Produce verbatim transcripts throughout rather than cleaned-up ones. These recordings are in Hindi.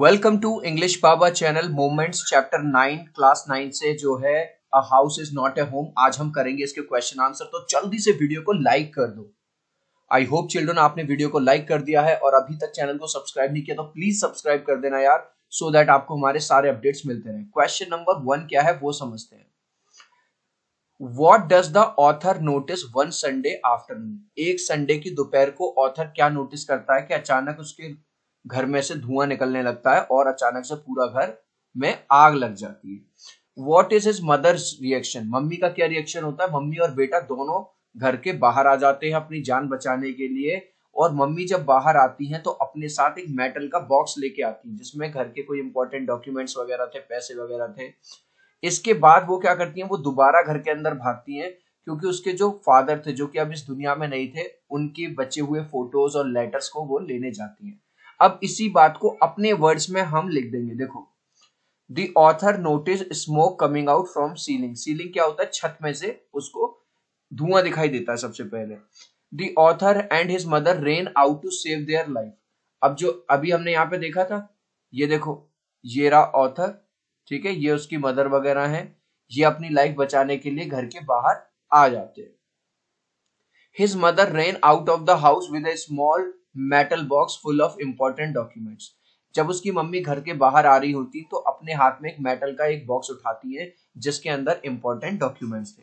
Welcome to English Baba channel moments chapter nine class nine से जो है a house is not a home, आज हम करेंगे इसके क्वेश्चन आंसर। तो जल्दी से वीडियो को लाइक कर दो। आई होप चिल्ड्रन आपने वीडियो को लाइक कर दिया है और अभी तक चैनल को सब्सक्राइब नहीं किया तो प्लीज सब्सक्राइब कर देना यार, सो दैट आपको हमारे सारे अपडेट्स मिलते रहे। क्वेश्चन नंबर वन क्या है वो समझते हैं। What does the author notice one Sunday afternoon? एक संडे की दोपहर को ऑथर क्या नोटिस करता है कि अचानक उसके घर में से धुआं निकलने लगता है और अचानक से पूरा घर में आग लग जाती है। What is his mother's reaction? Mummy का क्या रिएक्शन होता है? मम्मी और बेटा दोनों घर के बाहर आ जाते हैं अपनी जान बचाने के लिए, और मम्मी जब बाहर आती हैं तो अपने साथ एक मेटल का बॉक्स लेके आती है जिसमें घर के कोई इंपॉर्टेंट डॉक्यूमेंट्स वगैरह थे, पैसे वगैरह थे। इसके बाद वो क्या करती हैं, वो दोबारा घर के अंदर भागती हैं क्योंकि उसके जो फादर थे जो कि अब इस दुनिया में नहीं थे, उनके बचे हुए फोटोज और लेटर्स को वो लेने जाती हैं। अब इसी बात को अपने वर्ड्स में हम लिख देंगे। देखो, the author notice smoke coming out from ceiling. Ceiling क्या होता है? छत में से उसको धुआं दिखाई देता है सबसे पहले। The author and his mother ran out to save their life. अब जो अभी हमने यहाँ पे देखा था, ये देखो ये रहा ऑथर, ठीक है, ये उसकी मदर वगैरह हैं, ये अपनी लाइफ बचाने के लिए घर के बाहर आ जाते हैं। His mother ran out of the house with a small metal box full of important documents. जब उसकी मम्मी घर के बाहर आ रही होती तो अपने हाथ में एक मेटल का एक बॉक्स उठाती है जिसके अंदर इंपॉर्टेंट डॉक्यूमेंट्स थे।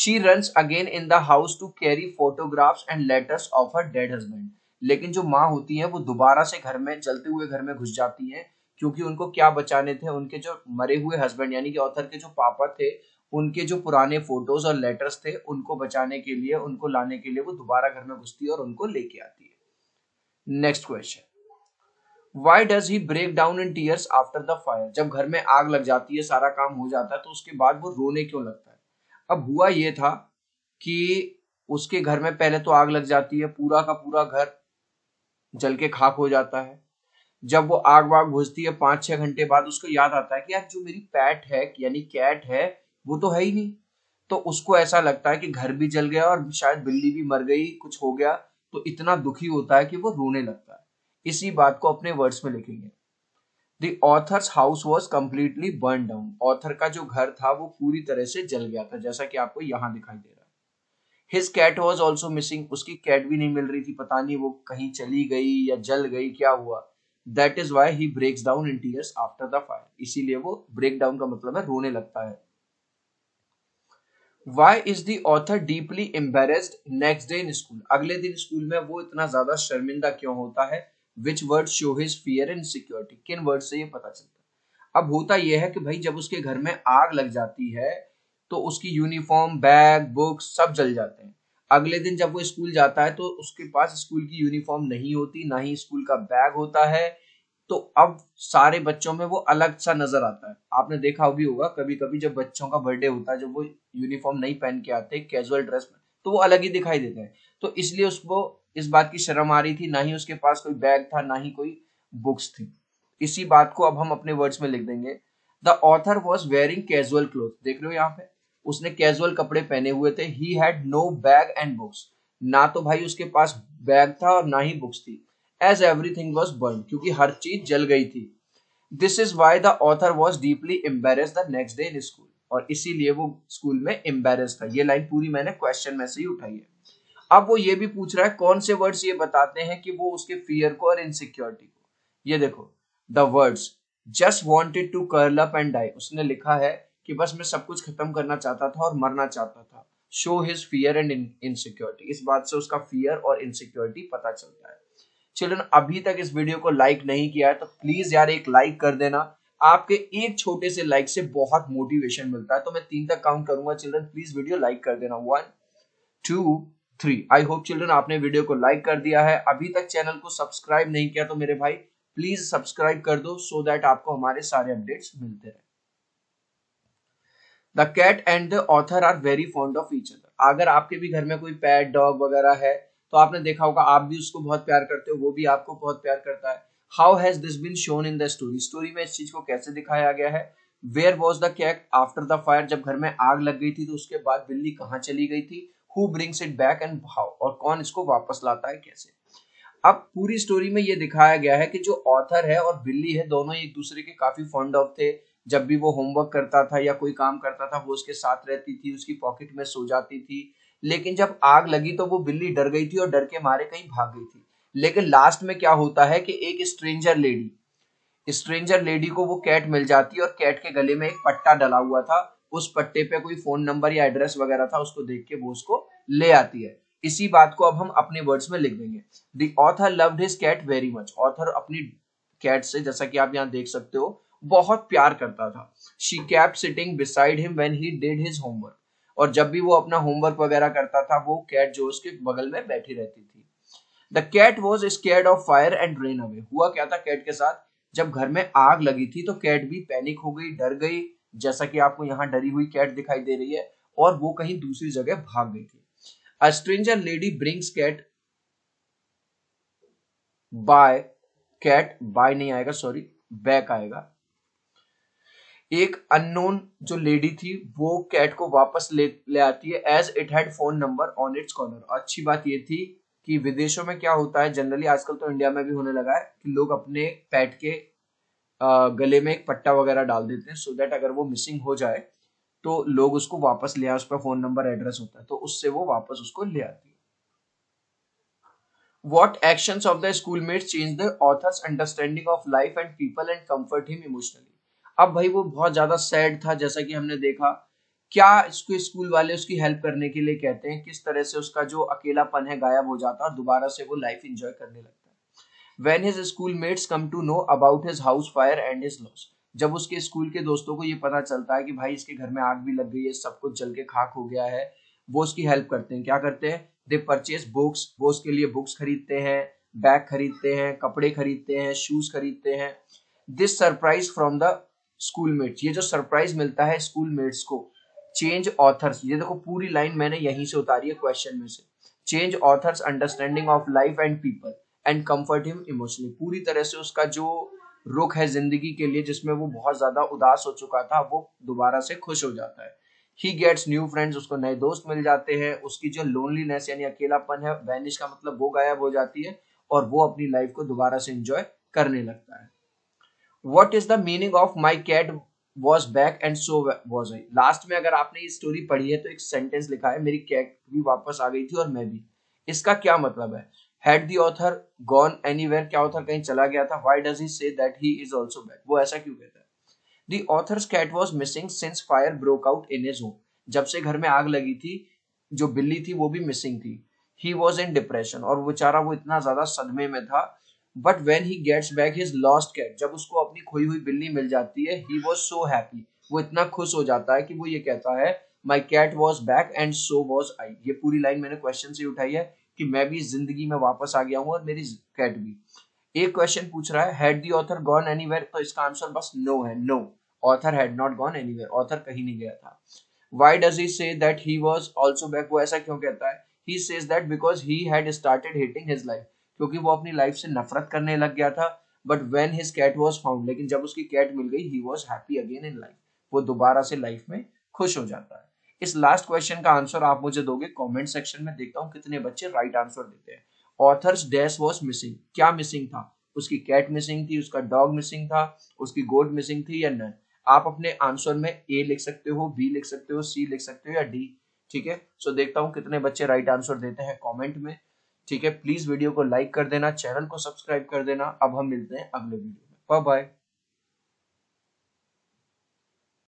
She runs again in the house to carry photographs and letters of her dead husband. लेकिन जो माँ होती है वो दोबारा से घर में, जलते हुए घर में घुस जाती है क्योंकि उनको क्या बचाने थे, उनके जो मरे हुए हस्बैंड यानी कि ऑथर के जो पापा थे, उनके जो पुराने फोटोज और लेटर्स थे, उनको बचाने के लिए, उनको लाने के लिए वो दोबारा घर में घुसती है और उनको लेके आती है। Next question, Why does he break down in tears after the fire? जब घर में आग लग जाती है, सारा काम हो जाता है, तो उसके बाद वो रोने क्यों लगता है? अब हुआ ये था कि उसके घर में पहले तो आग लग जाती है, पूरा का पूरा घर जल के खाक हो जाता है। जब वो आग वाग घुसती है पाँच छः घंटे बाद उसको याद आता है कि यार जो मेरी पैट है यानी कैट है वो तो है ही नहीं, तो उसको ऐसा लगता है कि घर भी जल गया और शायद बिल्ली भी मर गई, कुछ हो गया, तो इतना दुखी होता है कि वो रोने लगता है। इसी बात को अपने वर्ड्स में लिखेंगे। The author's house was completely burned down. Author का जो घर था वो पूरी तरह से जल गया था, जैसा कि आपको यहाँ दिखाई दे रहा है। His cat was also missing. उसकी कैट भी नहीं मिल रही थी, पता नहीं वो कहीं चली गई या जल गई, क्या हुआ। That is why he breaks down in tears after the fire. इसीलिए वो ब्रेक डाउन का मतलब है रोने लगता है। Why is the author deeply embarrassed next day in school? अगले दिन स्कूल में वो इतना ज्यादा शर्मिंदा क्यों होता है? Which words show his fear and security? किन वर्ड से ये पता चलता है? अब होता यह है कि भाई जब उसके घर में आग लग जाती है तो उसकी यूनिफॉर्म, बैग, बुक सब जल जाते हैं। अगले दिन जब वो स्कूल जाता है तो उसके पास स्कूल की यूनिफॉर्म नहीं होती, ना ही स्कूल का बैग होता है, तो अब सारे बच्चों में वो अलग सा नजर आता है। आपने देखा भी होगा कभी कभी जब बच्चों का बर्थडे होता है, जब वो यूनिफॉर्म नहीं पहन के आते, कैजुअल ड्रेस में, तो वो अलग ही दिखाई देते हैं। तो इसलिए उसको इस बात की शर्म आ रही थी, ना ही उसके पास कोई बैग था, ना ही कोई बुक्स थी। इसी बात को अब हम अपने वर्ड्स में लिख देंगे। The author was wearing casual clothes. देख लो यहाँ पे उसने कैजुअल कपड़े पहने हुए थे। He had no bag and books. ना तो भाई उसके पास बैग था और ना ही बुक्स थी। As everything was burned. क्योंकि हर चीज जल गई थी। This is why the author was deeply embarrassed the next day in school. और इसीलिए वो स्कूल में एम्बेरेस्ड था। ये लाइन पूरी मैंने क्वेश्चन में से ही उठाई है। अब वो ये भी पूछ रहा है कौन से वर्ड्स ये बताते हैं कि वो उसके फियर को और इनसिक्योरिटी को। ये देखो the words just wanted to curl up and die. उसने लिखा है कि बस मैं सब कुछ खत्म करना चाहता था और मरना चाहता था। Show his fear and insecurity. इस बात से उसका फियर और इनसिक्योरिटी पता चलता है। चिल्ड्रन अभी तक इस वीडियो को लाइक नहीं किया है तो प्लीज यार एक लाइक कर देना। आपके एक छोटे से लाइक से बहुत मोटिवेशन मिलता है। तो मैं तीन तक काउंट करूंगा चिल्ड्रन, प्लीज वीडियो लाइक कर देना। One two three. I hope children आपने वीडियो को लाइक कर दिया है। अभी तक चैनल को सब्सक्राइब नहीं किया तो मेरे भाई प्लीज सब्सक्राइब कर दो, सो दैट आपको हमारे सारे अपडेट्स मिलते रहे। The cat and the author are very fond of each other. अगर आपके भी घर में कोई पैट, डॉग वगैरह है तो आपने देखा होगा आप भी उसको बहुत प्यार करते हो, वो भी आपको बहुत प्यार करता है। How has this been shown in the story? Story में इस चीज को कैसे दिखाया गया है? Where was the cat after the fire? जब घर में आग लग गई थी तो उसके बाद बिल्ली कहाँ चली गई थी? Who brings it back and how? और कौन इसको वापस लाता है, कैसे? अब पूरी स्टोरी में ये दिखाया गया है कि जो ऑथर है और बिल्ली है दोनों एक दूसरे के काफी फॉन्ड ऑफ थे। जब भी वो होमवर्क करता था या कोई काम करता था वो उसके साथ रहती थी, उसकी पॉकेट में सो जाती थी। लेकिन जब आग लगी तो वो बिल्ली डर गई थी और डर के मारे कहीं भाग गई थी। लेकिन लास्ट में क्या होता है कि एक स्ट्रेंजर लेडी स्ट्रेंजर लेडी को वो कैट मिल जाती है और कैट के गले में एक पट्टा डला हुआ था। उस पट्टे पे कोई फोन नंबर या एड्रेस वगैरह था, उसको देख के वो उसको ले आती है। इसी बात को अब हम अपने वर्ड्स में लिख देंगे। The author loved his cat very much. Author अपनी कैट से, जैसा कि आप यहाँ देख सकते हो, बहुत प्यार करता था। She kept sitting beside him when he did his homework. और जब भी वो अपना होमवर्क वगैरह करता था वो कैट जो उसके बगल में बैठी रहती थी। The cat was scared of fire and ran away. हुआ क्या था कैट के साथ, जब घर में आग लगी थी तो कैट भी पैनिक हो गई, डर गई, जैसा कि आपको यहाँ डरी हुई कैट दिखाई दे रही है, और वो कहीं दूसरी जगह भाग गई थी। A stranger lady brings cat by cat by नहीं आएगा, सॉरी back आएगा। एक unknown जो lady थी वो cat को वापस ले ले आती है as it had phone number on its collar। अच्छी बात ये थी कि विदेशों में क्या होता है जनरली, आजकल तो इंडिया में भी होने लगा है कि लोग अपने पैट के गले में एक पट्टा वगैरह डाल देते हैं सो दैट अगर वो मिसिंग हो जाए तो लोग उसको वापस ले आए, उस पर फोन नंबर एड्रेस होता है तो उससे वो वापस उसको ले आती है। What actions of the schoolmates changed the author's understanding of life and people and comfort him emotionally? अब भाई वो बहुत ज्यादा सैड था, जैसा कि हमने देखा। क्या इसको स्कूल वाले उसकी हेल्प करने के लिए कहते हैं, किस तरह से उसका जो अकेलापन है गायब हो जाता है और दोबारा से वो लाइफ एंजॉय करने लगता है। When his schoolmates come to know about his house fire and his loss, जब उसके स्कूल के दोस्तों को ये पता चलता है कि भाई इसके घर में आग भी लग गई है, सब कुछ जल के खाक हो गया है, वो उसकी हेल्प करते हैं। क्या करते हैं, दे परचेज बुक्स, वो उसके लिए बुक्स खरीदते हैं, बैग खरीदते हैं, कपड़े खरीदते हैं, शूज खरीदते हैं। This surprise from the schoolmates, ये जो सरप्राइज मिलता है स्कूलमेट्स को चेंज ऑथर्स, ये देखो पूरी लाइन मैंने यहीं से उतारी है क्वेश्चन में से, change author's understanding of life and people and comfort him emotionally. पूरी तरह से उसका जो रुख है जिंदगी के लिए जिसमें वो बहुत ज्यादा उदास हो चुका था वो दोबारा से खुश हो जाता है। He gets new friends, उसको नए दोस्त मिल जाते हैं। उसकी जो लोनलीनेस यानी अकेलापन है वैनिश का मतलब वो गायब हो जाती है और वो अपनी लाइफ को दोबारा से एंजॉय करने लगता है। What is the meaning of my cat was back and so was I? Last में अगर आपने ये स्टोरी पढ़ी है तो एक सेंटेंस लिखा है, मेरी कैट भी वापस आ गई थी और मैं भी। इसका क्या मतलब है? Had the author gone anywhere? क्या author कहीं चला गया था? Why does he say that he is also back? वो ऐसा क्यों कहता है? The author's cat was missing since fire broke out in his home. जब से घर में आग लगी थी जो बिल्ली थी वो भी मिसिंग थी। He was in depression, और बेचारा वो इतना ज्यादा सदमे में था। But when he gets back his lost cat, जब उसको अपनी खोई हुई बिल्ली मिल जाती है, he was so happy, वो इतना खुश हो जाता है कि वो ये कहता है My cat was back and so was I. ये पूरी लाइन मैंने क्वेश्चन से उठाई है कि मैं भी जिंदगी में वापस आ गया हूँ और मेरी कैट भी। एक क्वेश्चन पूछ रहा है had the author gone anywhere, तो इसका आंसर बस नो है। No, author had not gone anywhere, author कहीं नहीं गया था। Why does he say that he was also back, वो ऐसा क्यों कहता है? He says that because he had started hating his life, क्योंकि वो अपनी लाइफ से नफरत करने लग गया था। But when his cat was found, लेकिन जब उसकी कैट मिल गई he was happy again in life, वो दोबारा से लाइफ में खुश हो जाता है। इस लास्ट क्वेश्चन का आंसर आप मुझे दोगे कमेंट सेक्शन में, देखता हूं कितने बच्चे राइट आंसर देते हैं। ऑथर्स डैश वाज मिसिंग, क्या मिसिंग था? उसकी कैट मिसिंग थी, उसका डॉग मिसिंग था, उसकी गोट मिसिंग थी या नन? आप अपने आंसर में ए लिख सकते हो, बी लिख सकते हो, सी लिख सकते हो या डी। ठीक है, सो देखता हूँ कितने बच्चे राइट आंसर देते हैं कॉमेंट में। ठीक है, प्लीज वीडियो को लाइक कर देना, चैनल को सब्सक्राइब कर देना। अब हम मिलते हैं अगले वीडियो में, बाय बाय।